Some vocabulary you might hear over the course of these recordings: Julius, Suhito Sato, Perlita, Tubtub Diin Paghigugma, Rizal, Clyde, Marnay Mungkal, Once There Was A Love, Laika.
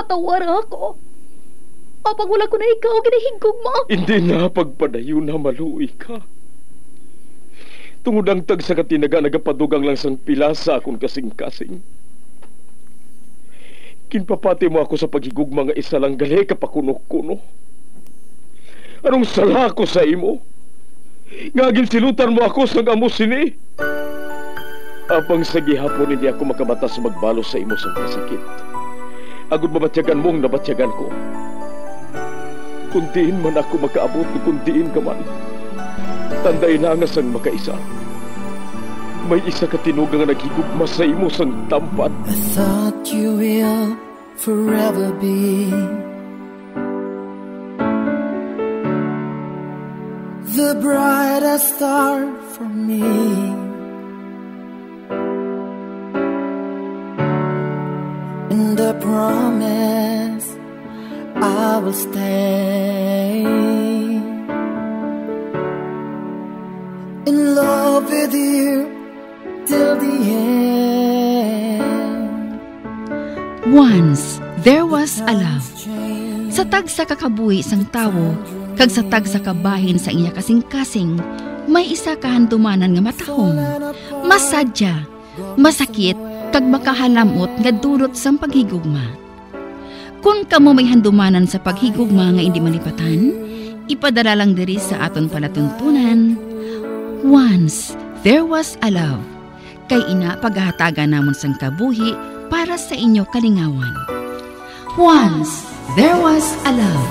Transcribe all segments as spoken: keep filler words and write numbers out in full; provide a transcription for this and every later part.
Patawar ako. Apag wala ko na ikaw, ginahigog mo. Hindi na pagpadayo na maluwi ka. Tungod ang tag sa katinaga, nagapadugang lang sang pilasa akong kasing-kasing. Kinpapati mo ako sa paghigog mga isa lang gali kapakuno-kuno. Anong sala ko sa imo? Ngagin silutan mo ako sang amusin eh. Apang sa gihapon hindi ako makabatas magbalo sa imo sang pasakit. Agud mabatyagan mong nabatyagan ko. Kundiin man ako makaabot, kundiin ka man. Tanday na nga sang makaisa. May isa ka tinugang na naghigugma sa imo sang tampad. I thought you will forever be the brightest star for me. And I promise I will stay in love with you till the end. Once there was a love. Sa tag sa kakabuhi sang tawo, kag sa tag sa kabahin sa iya kasing-kasing, may isa kahandumanan nga matahong, masadya, masakit, kag makahalamot nga durot sang paghigugma. Kung kamo may handumanan sa paghigugma nga hindi malipatan, ipadala lang diri sa aton palatuntunan. Once there was a love. Kay ina paghahataga namon sang kabuhi para sa inyo kalingawan. Once there was a love.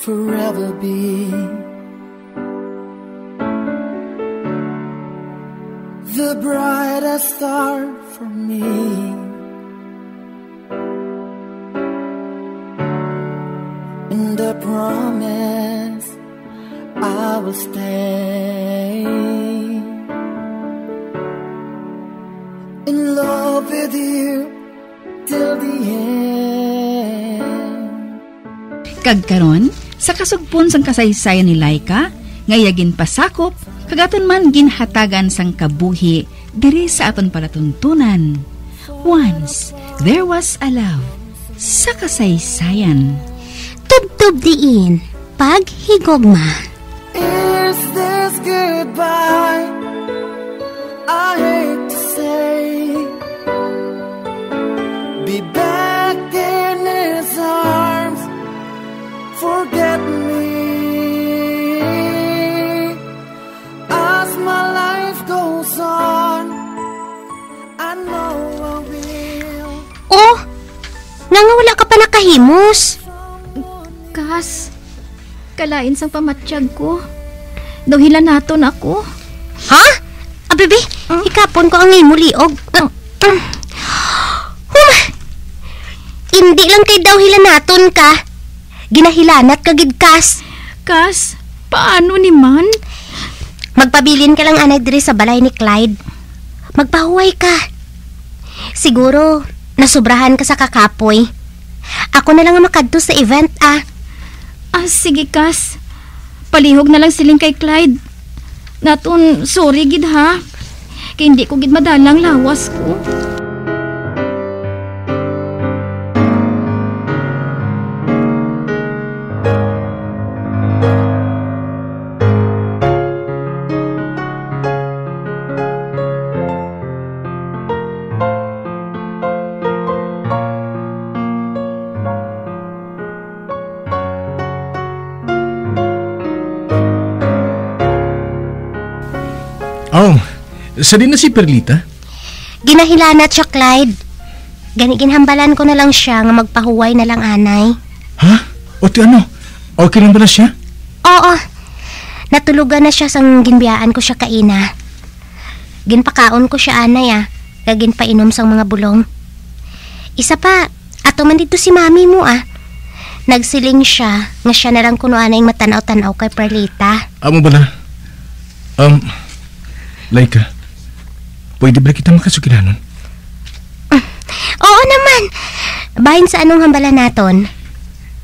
Forever be the brightest star for me, and I promise I will stay in love with you till the end. Kagkaron sa kasugpon sang kasaysayan ni Laika, ngayagin pasakop, kagaton man ginhatagan sang kabuhi, diri sa aton palatuntunan. Once there was a love sa kasaysayan. Tubtub diin, paghigugma. Is this goodbye? I hate to say, be back in his arms. Forget me as my life goes on. I know I will. Oh, nangawala ka pa nakahimus. Kas, kalain sang pamatyag ko. Dawhilan naton ako. Ha? Abebe, hmm? Ikapon ko ang imuliog. Hmm. Hmm. Huh. Hindi lang kay dawhilan naton ka. Ginahilanat kagid kas. Kas, paano ni man? Magpabilin ka lang anay diri sa balay ni Clyde. Magpahuway ka. Siguro, nasubrahan ka sa kakapoy. Ako na lang ang makadto sa event, ah. Ah, sige kas. Palihog na lang siling kay Clyde. Natun, sorry gid ha. Kay hindi ko gid madalang lawas ko. Sa din na si Perlita? Ginahilanat siya, Clyde. Ganiginhambalan ko na lang siya nga magpahuway na lang anay. Ha? O ti ano? Okay lang ba na siya? Oo. Natulugan na siya sang ginbiyaan ko siya kaina. Ginpakaon ko siya anay ah, kagin painom sang mga bulong. Isa pa, ato man dito si mami mo ah. Nagsiling siya, nga siya narang kunuan na yung matanaw-tanaw kay Perlita. Amo ba na? Um, Laika, pwede ba kita makasukilanon? Uh, oo naman! Bahin sa anong hambala naton?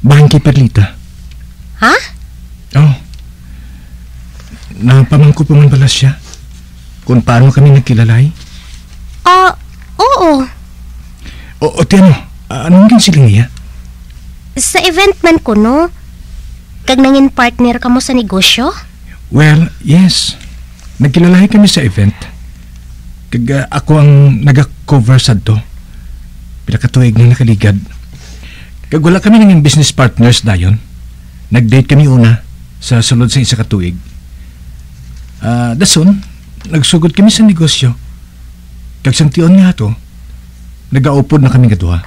Bahin kay Perlita. Ha? Huh? Oo. Oh. Napamangko pa man pala siya. Kung paano kami nagkilalay? Ah, uh, oo. O, o tiyan mo, anong ginsiling niya? Sa event man ko, no? Kag nangin partner ka mo sa negosyo? Well, yes. Nagkilalay kami sa event. Kag ako ang nag-cover sa do. Pinakatuig na nakaligad. Kag wala kami nanging business partners dayon. Nag-date kami una sa sulod sa isa katuig. Uh, dasun, nagsugod kami sa negosyo. Kag santion nga to, nag-aupod na kami katuha.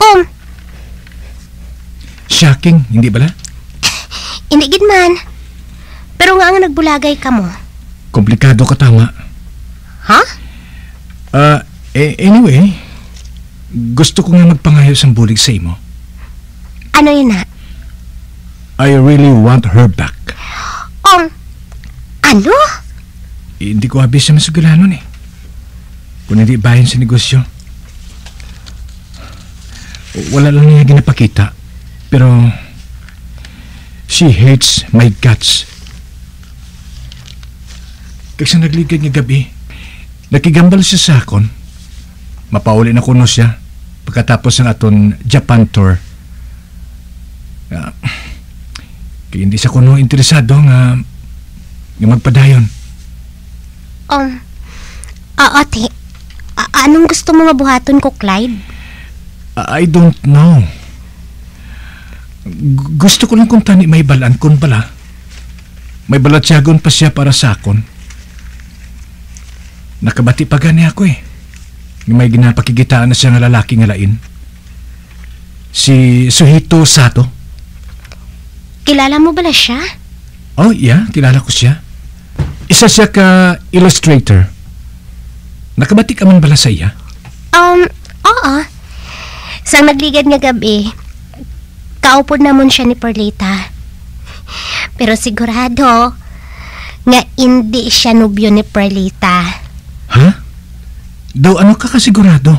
Um, Shocking, hindi bala? Hindi gid man. Pero nga ang nagbulagay ka mo. Komplikado ka tama. Ha? Huh? Uh, eh, anyway, gusto ko nga magpangayo sang bulig sa imo. Ano yun na? I really want her back. Um, ano? Eh, hindi ko habis na masugala nun eh. Kung hindi bayan sa negosyo. Wala lang niya ginapakita. Pero, she hates my guts. Kasi nagligad niya gabi, nakigambal siya sa akon. Mapauli na kuno siya pagkatapos ng aton Japan tour. Uh, kaya hindi sa kuno interesado nga, nga magpadayon. Um, uh, ate, uh, anong gusto mo mabuhaton ko, Clyde? Uh, I don't know. Gusto ko lang kung tani may balaan kon pala. May balatsyagon pa siya para sa akon. Nakabati pa gani ako eh. May ginapakigitaan na siya nga lalaki nga lain. Si Suhito Sato. Kilala mo bala siya? Oh yeah, kilala ko siya. Isa siya ka illustrator. Nakabati ka man bala sa iya? Um, oo. Sa magligad nga gabi, kaupod naman siya ni Perlita. Pero sigurado nga hindi siya nubyo ni Perlita. Ha? Daw ano ka kasigurado?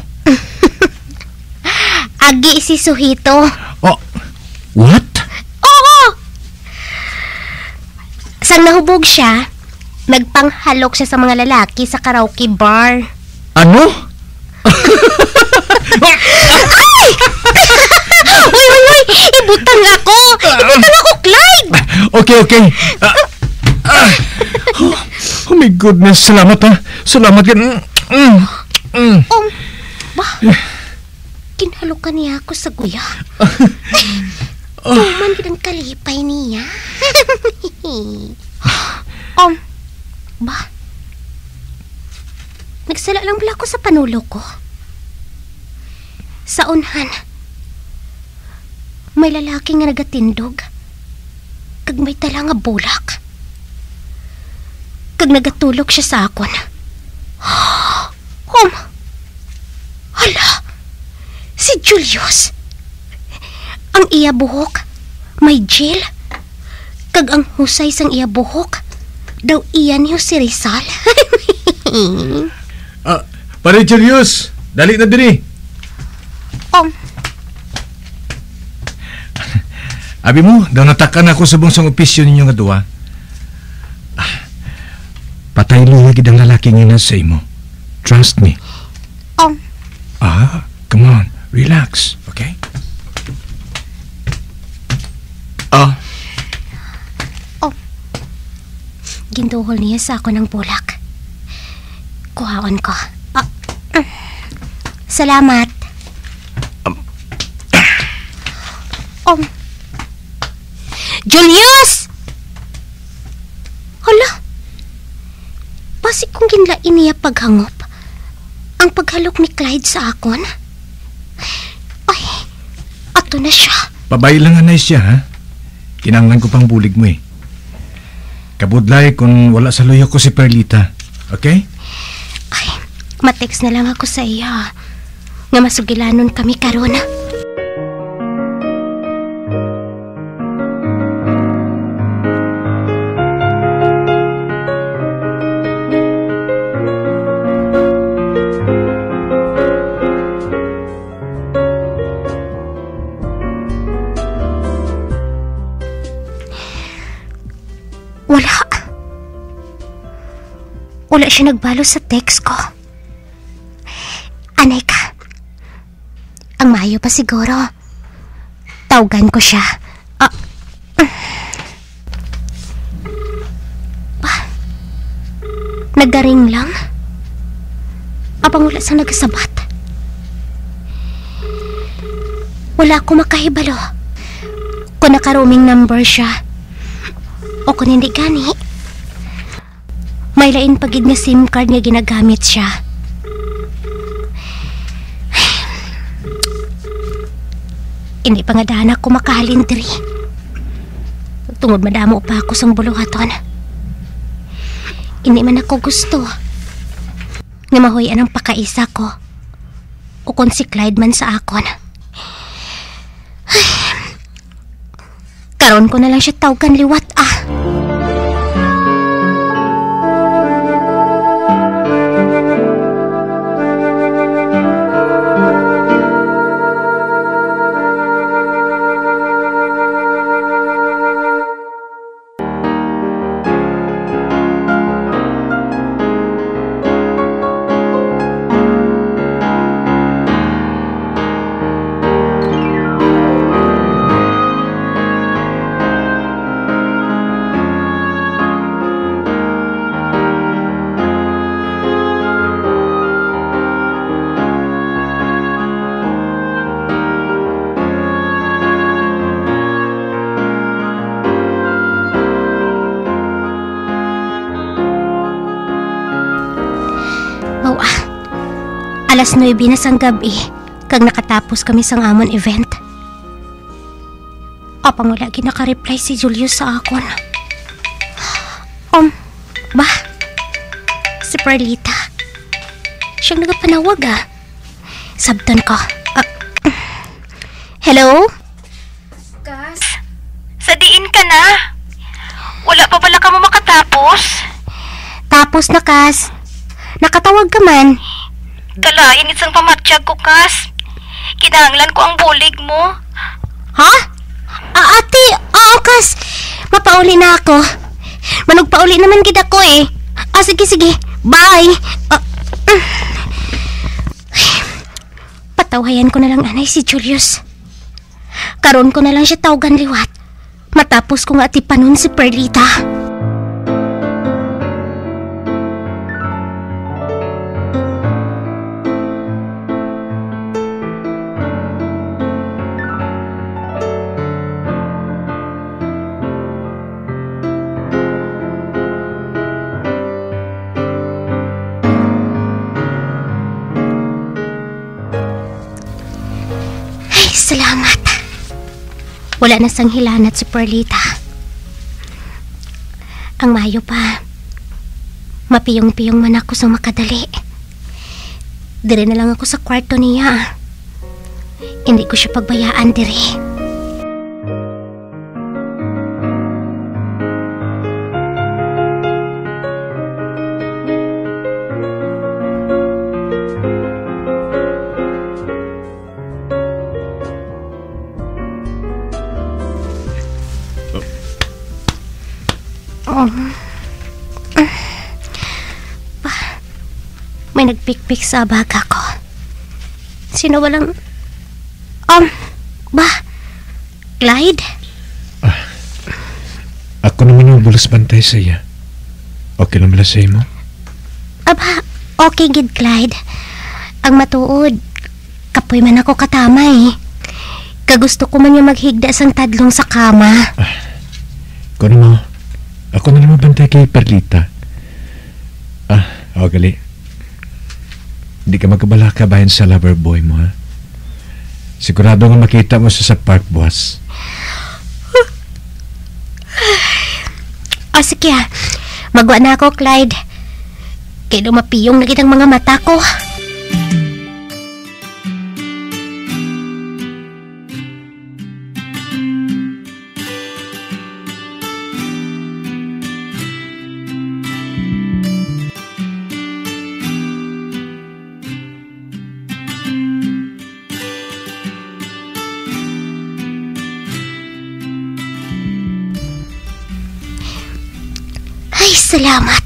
Agi si Suhito. Oh, what? Oo! Sang nahubog siya, nagpanghalok siya sa mga lalaki sa karaoke bar. Ano? Ay! Uy, uy, uy! Ibutang ako! Ibutang ako, Clyde! Okay, okay. Uh, uh, oh, oh my goodness, salamat ha. Salamat ka. Mm, mm, mm. Um, ba? Kinalo ka niya ako sa guya. Tuman ka ng kalipay niya. um, ba? Nagsala lang pala ako sa panulo ko. Sa unhan, may lalaki nga nagatindog, kag may tala nga bulak, kag nagatulog siya sa akon. Um, hala, si Julius. Ang iya buhok, may gel, kag ang husay sang iya buhok, daw iya niyo si Rizal. Ah, pare Julius, dali na diri. Um, Abi mo, daw natakan ako sa bungsang opisyon ninyo nga duwa. Ah, patay lihagid ang lalaking ina sa imo. Trust me. Um. Ah, come on. Relax, okay? Ah. Oh. Ginduhol niya sa ako ng bulak. Kuhaon ko. Ah. Mm. Salamat. Um. um. Julius! Hala! Pasig kong ginlain niya paghangop ang paghalok ni Clyde sa akon. Ay, ato na siya. Pabay lang anay siya, ha? Kinanglan ko pang bulig mo eh. Kabudlay kung wala sa luyo ko si Perlita. Okay? Ay, matext na lang ako sa iyo. Nga masugilanon kami karon. Wala siya nagbalo sa text ko. Anay ka. Ang mayo pa siguro. Tawgan ko siya. Ah. Ah. Nagdaring lang? Abang wala sa nagsabat. Wala akong makahibalo. Kung nakaruming number siya. O kung hindi gani. May lain pagid nga SIM card nga ginagamit siya. Hindi pa nga daan ako makalindri. Tungod madamo pa ako sang buluhaton. Hindi man ako gusto nga mahuyan ang pakaisa ko o kung si Clyde man sa akon. Karon ko na lang siya tawgan liwat ah. Alas nuwebe na sang gabi kag nakatapos kami sang amon event. Apang wala ginakareply si Julius sa akon. Um, ba? Si Perlita. Siyang nagapanawag ah. Sabtan ko. Uh, hello? Gas? Sadiin ka na? Wala pa pala ka mo makatapos? Tapos na, Kas. Nakatawag ka man. Kalain isang pamatsyag ko, Kas. Kinahanglan ko ang bulig mo. Ha? Ah, ate, oo, Kas. Mapauli na ako. Manugpauli naman kita ko eh. Ah, sige, sige. Bye. Ah, mm. Patawayan ko na lang, anay, si Julius. Karon ko na lang siya tawgan liwat. Matapos ko nga atipanon si Perlita. Salamat. Wala na sang hilanat si Perlita. Ang mayo pa. Mapiyong-piyong man ako sa makadali. Dire na lang ako sa kwarto niya. Hindi ko siya pagbayaan dire. May nagpikpik sa baga ko. Sino walang... Um, ba? Clyde? Ah, ako naman yung bulas bantay sa iya. Okay lang bala sa iyo mo? Aba, okay gid, Clyde. Ang matuod, kapoy man ako katama eh. Kagusto ko man yung maghigda sang tadlong sa kama. Ah, kuno mo, ako naman bantay kay Perlita. Ah, ako gali. Hindi ka magkabalaka bayan sa lover boy mo, ha? Sigurado nga makita mo siya sa park, boss. Ah, sige ha. Magwa na ako, Clyde. Kaya lumapiyong na kitang mga mata ko. Salamat.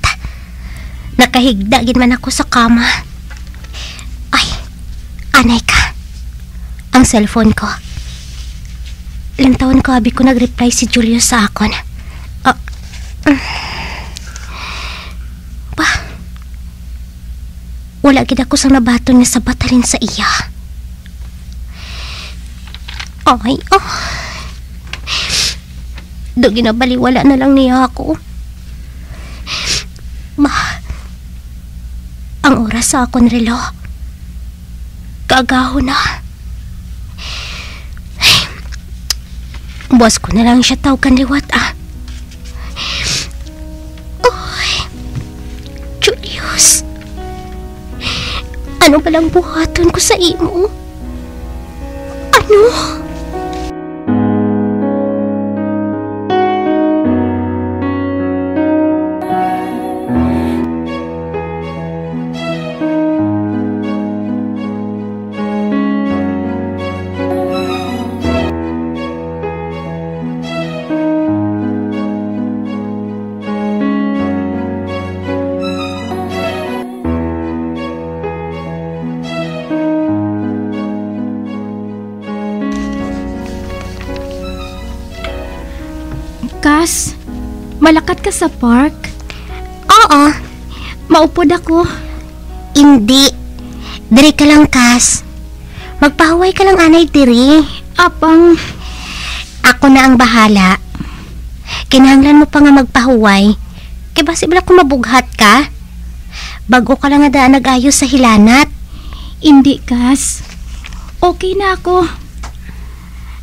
Nakahigda gid man ako sa kama. Ay, anay ka. Ang cellphone ko. Ilang taon ko abi ko nag-reply si Julius sa akon. Oh. Pa. Wala gid ako sang nabaton nga sa batalin sa iya. Ay, oh. Do ginabaliwala na lang niya ako. Ma, ang oras sa akong relo. Kaagaho na. Ay, buwas ko na lang siya tawgan liwat, ah. Uy, Julius. Ano palang buhaton ko sa imo? Ano? Malakad ka sa park? Oo. Maupod ako. Hindi. Diri ka lang, Kas. Magpahaway ka lang, anay, diri. Apang. Ako na ang bahala. Kinahanglan mo pa nga magpahuway. Kaya basi bala kung mabughat ka? Bago ka lang nga daan nag-ayos sa hilanat. Hindi, Kas. Okay na ako.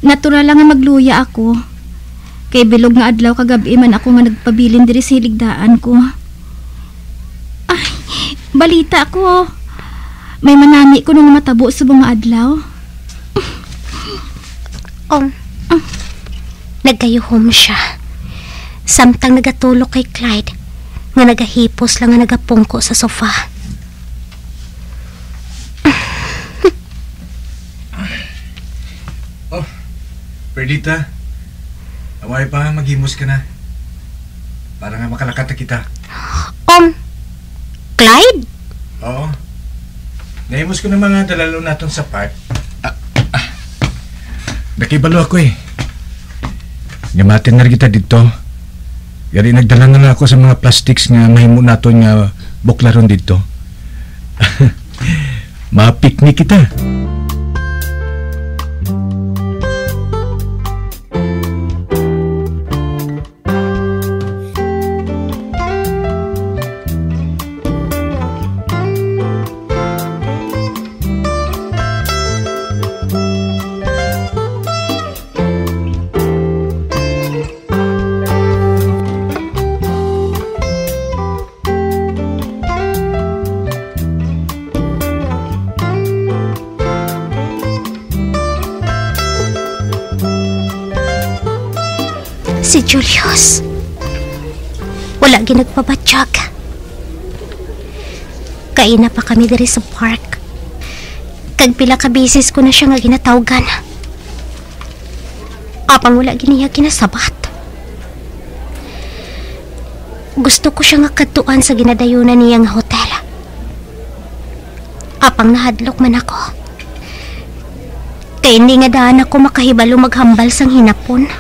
Natural lang nga magluya ako. Kay bilog nga adlaw kagabi man ako nga nagpabilin diri sa hiligdaan ko. Ay, balita ko. May manami ko nung matabo sa mga adlaw. Om, um, um. Nagkayuhom siya. Samtang nagatulog kay Clyde, nga nagahipos lang nga nagapungko sa sofa. Oh, Perdita. Away pa, maghimos ka na. Para nga makalakat na kita. Om, um, Clyde? Oo. Nahimos ko ng mga dalalo natin sa park. Ah, ah. Nakibalo ako eh. Ngamatin na kita dito. Yari nagdala na ako sa mga plastics nga mahimo nato nga buklaron dito. Ma-picnic kita. Si Julius. Wala ginagpabatsyag. Kaina pa kami diri sa park. Kagpila ka bisis ko na siya nga ginatawgan. Apang wala giniya kinasabat. Gusto ko siya nga katuan sa ginadayunan niyang hotel. Apang nahadlok man ako. Kaya hindi nga daan ako makahibalo maghambal sang hinapon.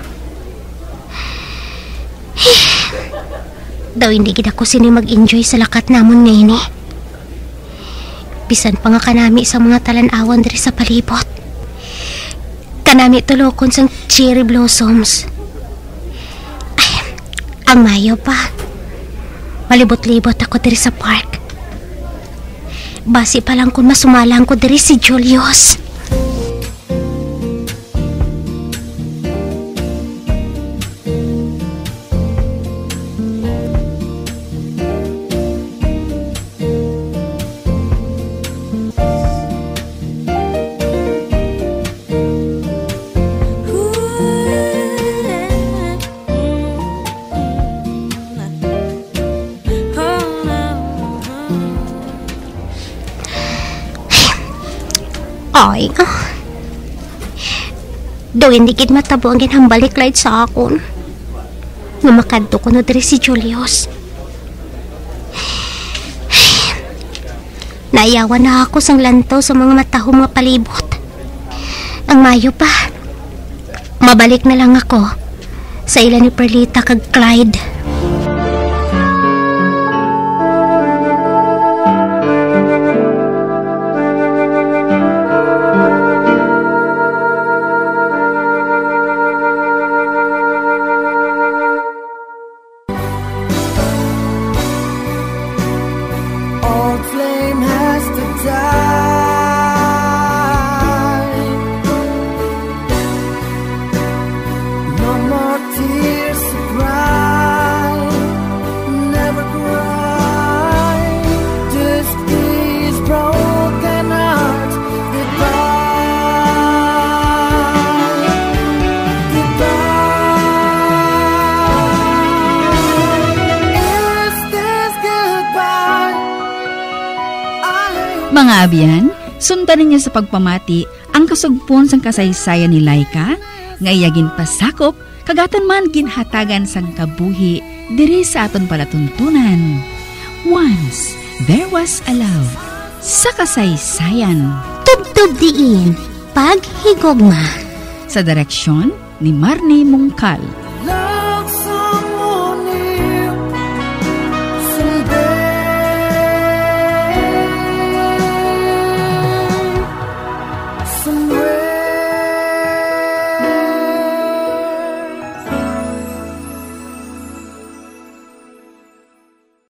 Daw hindi gid ako sini mag-enjoy sa lakat namon ngayon eh. Bisan pa nga kanami sa mga talan-awan diri sa palibot. Kanami tulokon sang cherry blossoms. Ay, ang mayo pa. Malibot-libot ako diri sa park. Basi pa lang kun masumalang ko diri si Julius. Ay, ah. Daw hindi kit matabo ang ginhambalik light sa akon. Nga makadto ko na diri si Julius. Naiyawan na ako sang lantaw sa mga mataho mga palibot. Ang mayo pa. Mabalik na lang ako sa ila ni Perlita kag Clyde. Abiyan, sundanin niya sa pagpamati ang kasugpon sang kasaysayan ni Laika, nga iyagin pasakop, kagatan man ginhatagan sang kabuhi diri sa aton palatuntunan. Once There Was a Love sa kasaysayan. Tubtub diin, paghigugma. Sa direksyon ni Marnay Mungkal.